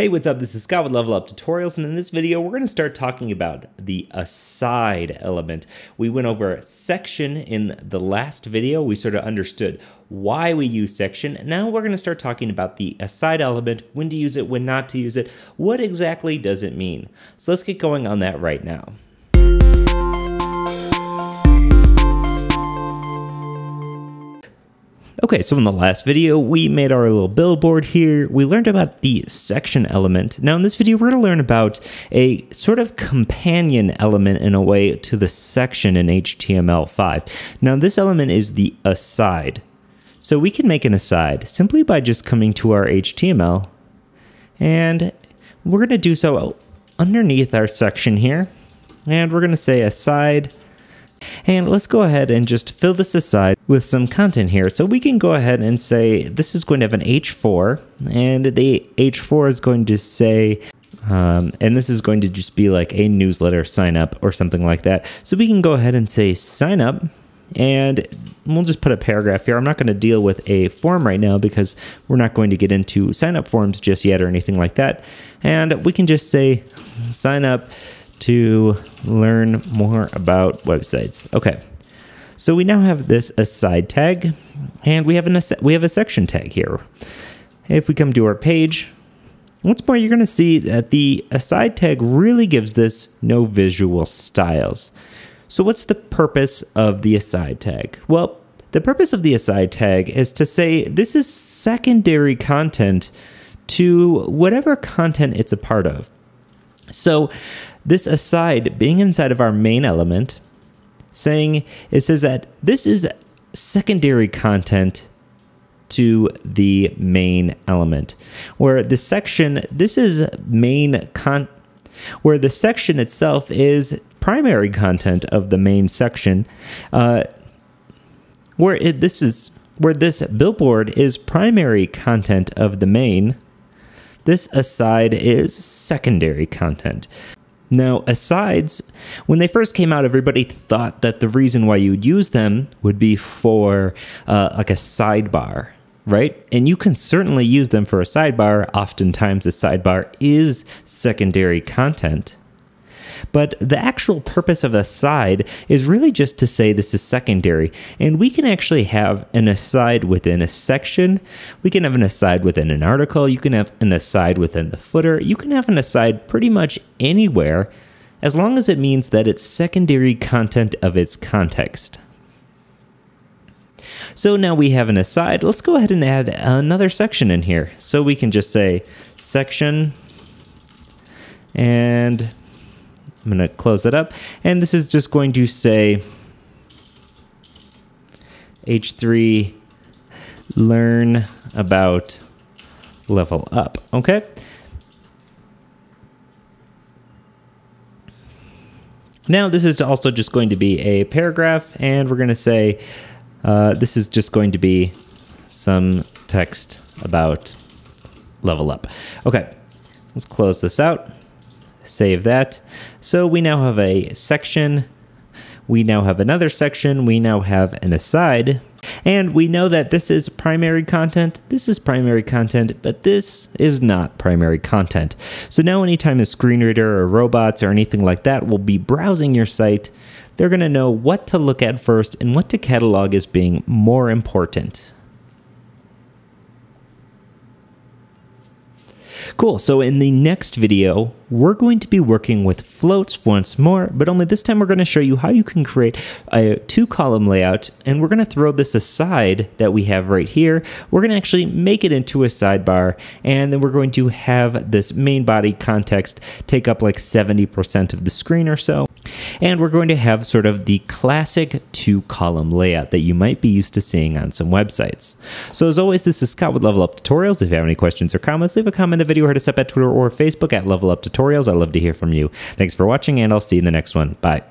Hey, what's up? This is Scott with Level Up Tutorials, and in this video, we're going to start talking about the aside element. We went over section in the last video. We sort of understood why we use section. Now we're going to start talking about the aside element, when to use it, when not to use it. What exactly does it mean? So let's get going on that right now. Okay, so in the last video, we made our little billboard here. We learned about the section element. Now in this video, we're gonna learn about a sort of companion element in a way to the section in HTML5. Now this element is the aside. So we can make an aside simply by just coming to our HTML, and we're gonna do so underneath our section here. And we're gonna say aside. And let's go ahead and just fill this aside with some content here. So we can go ahead and say this is going to have an H4, and the H4 is going to say, and this is going to just be like a newsletter sign up or something like that. So we can go ahead and say sign up, and we'll just put a paragraph here. I'm not going to deal with a form right now because we're not going to get into sign up forms just yet or anything like that. And we can just say sign up to learn more about websites. Okay, so we now have this aside tag, and we have a section tag here. If we come to our page, once more, you're gonna see that the aside tag really gives this no visual styles. So what's the purpose of the aside tag? Well, the purpose of the aside tag is to say this is secondary content to whatever content it's a part of. So this aside being inside of our main element, saying it says that this is secondary content to the main element, where the section, this is main content, where the section itself is primary content of the main section, where this billboard is primary content of the main. This aside is secondary content. Now, asides, when they first came out, everybody thought that the reason why you would use them would be for like a sidebar, right? And you can certainly use them for a sidebar. Oftentimes, a sidebar is secondary content. But the actual purpose of aside is really just to say this is secondary. And we can actually have an aside within a section. We can have an aside within an article. You can have an aside within the footer. You can have an aside pretty much anywhere, as long as it means that it's secondary content of its context. So now we have an aside. Let's go ahead and add another section in here. So we can just say section, and I'm going to close that up, and this is just going to say H3 learn about Level Up. Okay. Now this is also just going to be a paragraph, and we're going to say this is just going to be some text about Level Up. Okay. Let's close this out. Save that. So we now have a section. We now have another section. We now have an aside. And we know that this is primary content. This is primary content, but this is not primary content. So now anytime a screen reader or robots or anything like that will be browsing your site, they're going to know what to look at first and what to catalog as being more important. Cool, so in the next video, we're going to be working with floats once more, but only this time we're going to show you how you can create a two-column layout, and we're going to throw this aside that we have right here. We're going to actually make it into a sidebar, and then we're going to have this main body context take up like 70% of the screen or so. And we're going to have sort of the classic two-column layout that you might be used to seeing on some websites. So as always, this is Scott with Level Up Tutorials. If you have any questions or comments, leave a comment in the video or hit us up at Twitter or Facebook at Level Up Tutorials. I'd love to hear from you. Thanks for watching, and I'll see you in the next one. Bye.